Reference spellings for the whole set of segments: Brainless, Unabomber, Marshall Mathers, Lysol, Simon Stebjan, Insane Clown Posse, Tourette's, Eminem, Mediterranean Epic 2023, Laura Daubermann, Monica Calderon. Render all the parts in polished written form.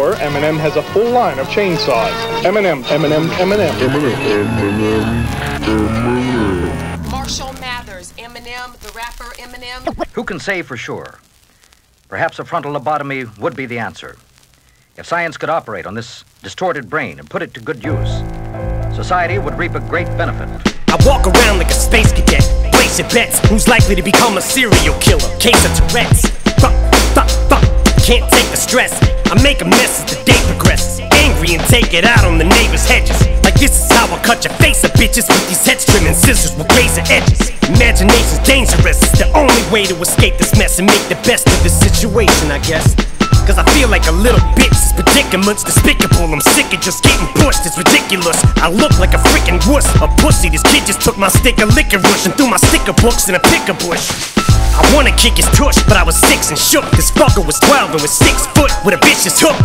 Or Eminem has a full line of chainsaws. Eminem, Eminem, Eminem. Marshall Mathers, Eminem, the rapper Eminem. Who can say for sure? Perhaps a frontal lobotomy would be the answer. If science could operate on this distorted brain and put it to good use, society would reap a great benefit. I walk around like a space cadet, placing bets who's likely to become a serial killer. Case of Tourette's. Can't take the stress. I make a mess as the day progresses. Angry and take it out on the neighbor's hedges. Like this is how I cut your face up, bitches, with these heads trimming scissors with razor edges. Imagination's dangerous. It's the only way to escape this mess and make the best of the situation, I guess. Cause I feel like a little bitch. This predicaments despicable. I'm sick of just getting pushed. It's ridiculous. I look like a freaking wuss, a pussy. This kid just took my stick of licorice and threw my sticker books in a picker bush. I wanna kick his tush, but I was 6 and shook. This fucker was 12 and was 6 foot with a vicious hook.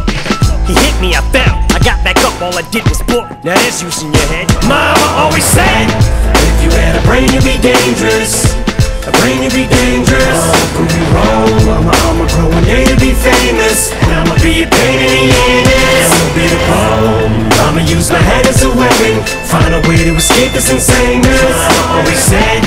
He hit me, I fell. I got back up, all I did was book. Now that's use in your head. Mama always said, if you had a brain, you'd be dangerous. A brain, you'd be dangerous. Oh, could be wrong. I'ma grow one day to be famous. And I'ma be a pain in the ass. I'ma be the bomb. I'ma use my head as a weapon. Find a way to escape this insaneness. Always said,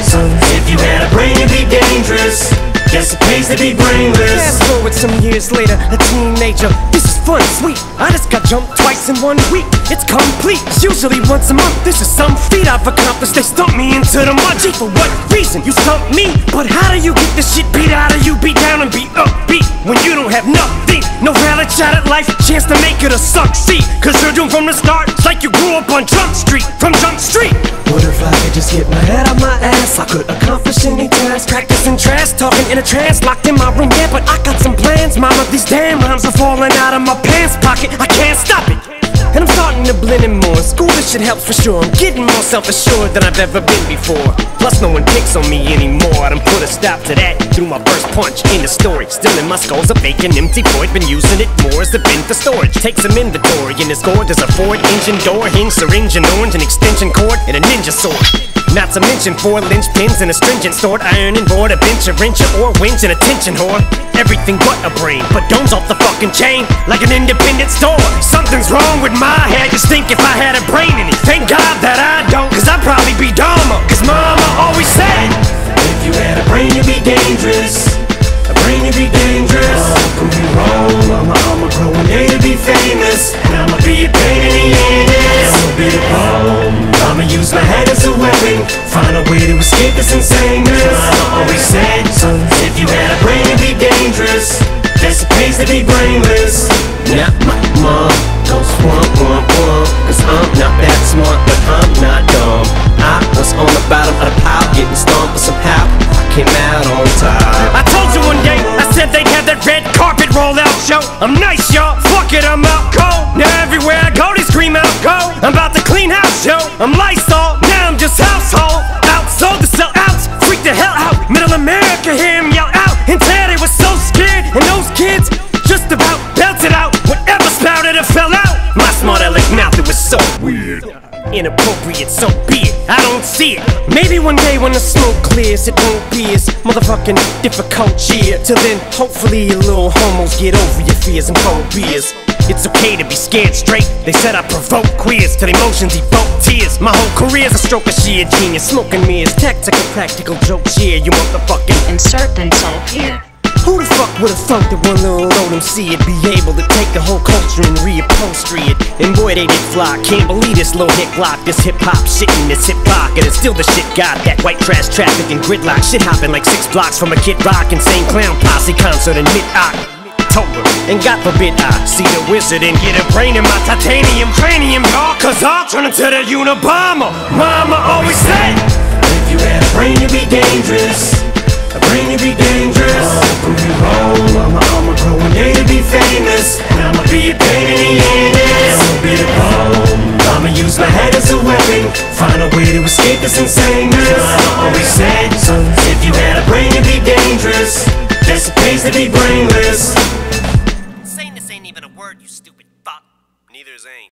if you had a brain, you'd be dangerous. Guess it pays to be brainless. Fast forward some years later, a teenager. This is fun, sweet. I just got jumped twice in 1 week. It's complete. Usually once a month. This is some feat I've accomplished. They stumped me into the mud. Gee, for what reason? You stumped me. But how do you get this shit beat out of you? Beat down and be upbeat when you don't have nothing. No valid shot at life, chance to make it or succeed. Cause you're doomed from the start. It's like you grew up on Jump Street. From Jump Street. What if I could just get my head out my ass? I could accomplish any task. Practicing trash, talking in a trance, locked in my room. Yeah, but I got some plans. Mama, these damn rhymes are falling out of my pants pocket. I can't stop it. And I'm starting to blend in more. School, this shit helps for sure. I'm getting more self-assured than I've ever been before. Plus no one picks on me anymore. I done put a stop to that through my first punch. End of story. Still in my skull's a vacant empty void. Been using it more as a bin for storage. Take some inventory in this gourd. There's a Ford engine door, hinge, syringe, and orange, an extension cord, and a ninja sword. Not to mention 4 linchpins and a stringent sword. Iron and board, a bench, a wrench, or winch, an attention whore. Everything but a brain, but domes off the fucking chain like an independent store. Something's wrong with my head, just think if I had a brain in it. Thank God that I don't, cause I'd probably be dumber. Cause mama always said, if you had a brain, you'd be dangerous. A brain, you'd be dangerous. Could be wrong. I'ma grow one day to be famous. And I'ma be a pain in the ass. I'ma be the bomb. I'ma use my head as a weapon. Find a way to escape this insaneness. Mama always said, if you had a brain, you'd be dangerous. Guess it pays to be brainless. Not my mom. Don't swamp, womp, womp. Cause I'm not that smart, but I'm not dumb. I was on the bottom of the pile, getting stomped, but somehow I came out on top. I told you one day, I said they'd have that red carpet rollout show. I'm nice, y'all, fuck it, I'm out cold. Now everywhere I go, they scream out cold. I'm about to clean house, yo. I'm Lysol, now I'm just household. Outsold to sell outs, freak the hell out. Middle America, hear them yell out. And tear, they were so scared, and those kids just about belted out. Whatever spouted it fell out. My smart aleck mouth, it was so weird. Inappropriate, so be it, I don't see it. Maybe one day when the smoke clears, it won't be as motherfucking difficult cheer. Till then, hopefully you little homos get over your fears and phobias. It's okay to be scared straight. They said I provoke queers till emotions evoke tears. My whole career's a stroke of sheer genius. Smoking mirrors, tactical, practical jokes here. You motherfucking insert themselves here. Who the fuck would've thought that one little old MC would be able to take the whole culture and reupholster it? And boy, they did fly. Can't believe this little hick lock, this hip-hop shit in this hip pocket. And still the shit got that white trash traffic and gridlock. Shit hopping like 6 blocks from a Kid Rock Insane Clown Posse concert in mid-October. And God forbid I see the wizard and get a brain in my titanium cranium, y'all. Cause I'll turn into the Unabomber. Mama always said, if you had a brain, you'd be dangerous. A brain, you'd be dangerous. Could be wrong. I'ma grow one day to be famous. And I'ma be a pain in the ass. I'ma be the bomb. I'ma use my head as a weapon. Find a way to escape this insaneness. I always said, if you had a brain, you'd be dangerous. Guess it pays to be brainless. Saying this ain't even a word, you stupid fuck. Neither is ain't.